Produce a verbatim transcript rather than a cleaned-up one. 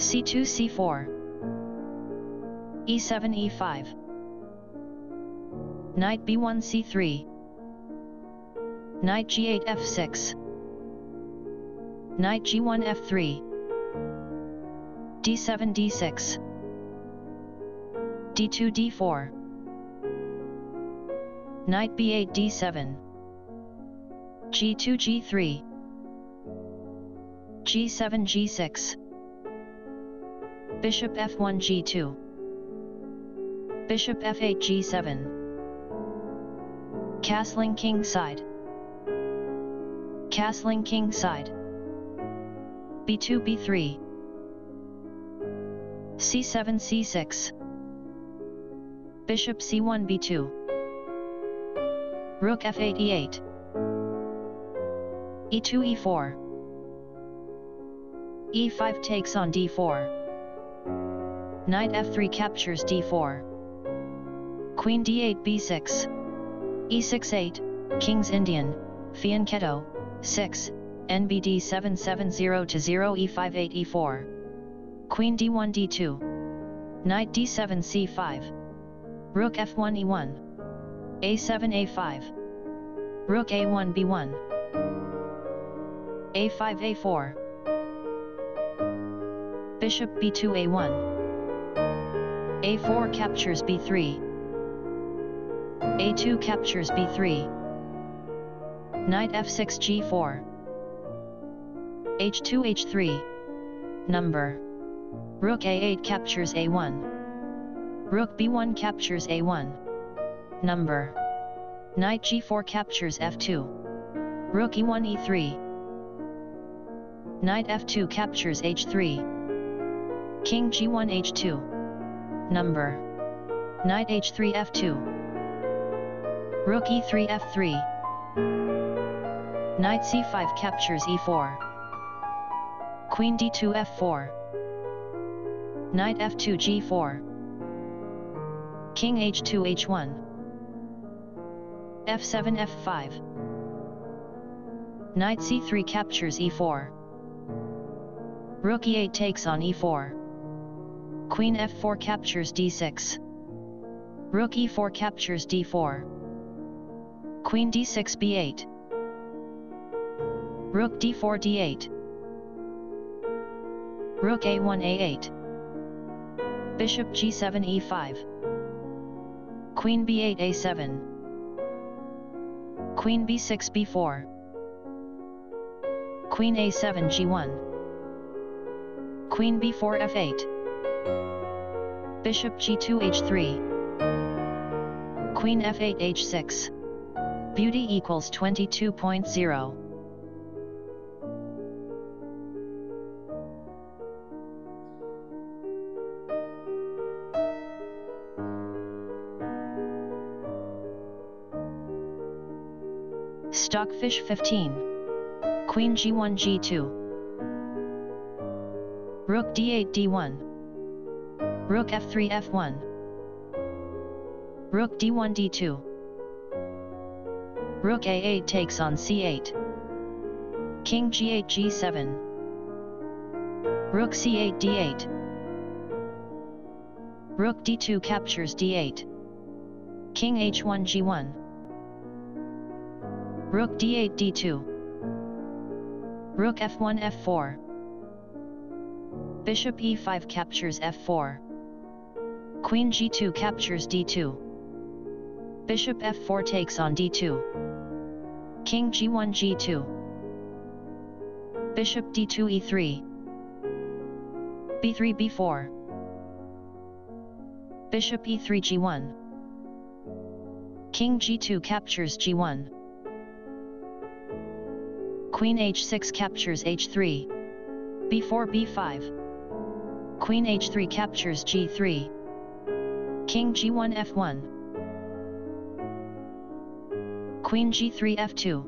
c two c four, e seven e five, knight b one c three, knight g eight f six, knight g one f three, d seven d six, d two d four, knight b eight d seven, g two g three, g seven g six, bishop f one g two, bishop f eight g seven, castling kingside, castling kingside, b two b three, c seven c six, bishop c one b two, rook f eight e eight, e two e four, e five takes on d four, knight f three captures d four, queen d eight b six, e six eight, kings Indian, fianchetto, six, nbd seven seven zero to zero, e five eight e four, queen d one d two, knight d seven c five, rook f one e one, a seven a five, rook a one b one, a five a four, bishop b two a one, a four captures b three, a two captures b three, knight f six g four, h two h three, number, rook a eight captures a one, rook b one captures a one, number, knight g four captures f two, rook e one e three, knight f two captures h three, king g one h two, number, knight h three f two, rook e three f three, knight c five captures e four, queen d two f four, knight f two g four, king h two h one, f seven f five, knight c three captures e four, rook e eight takes on e four, queen f four captures d six, rook e four captures d four, queen d six b eight, rook d four d eight, rook a one a eight, bishop g seven e five, queen b eight a seven, queen b six b four, queen a seven g one, queen b four f eight, bishop g two h three, queen f eight h six. Beauty equals twenty-two point zero. Stockfish fifteen. Queen g one g two, rook d eight d one, rook f three f one, rook d one d two, rook a eight takes on c eight, king g eight g seven, rook c eight d eight, rook d two captures d eight, king h one g one, rook d eight d two, rook f one f four, bishop e five captures f four, queen g two captures d two, bishop f four takes on d two, king g one g two, bishop d two e three, b three b four, bishop e three g one, king g two captures g one, queen h six captures h three, b four b five, queen h three captures g three, king g one f one, queen g three f two,